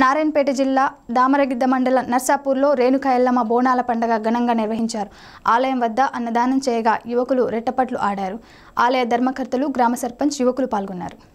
Narayanapet Jilla, Damaragidda Mandalam, Narsapurlo, Renukayyalamma Bonala Pandaga ఘనంగా నిర్వహించారు. ఆలయం వద్ద అన్నదానం చేయగా యువకులు రెట్టపట్లు ఆడారు. ఆలయ ధర్మకర్తలు గ్రామ సర్పంచ్ యువకులు పాల్గొన్నారు.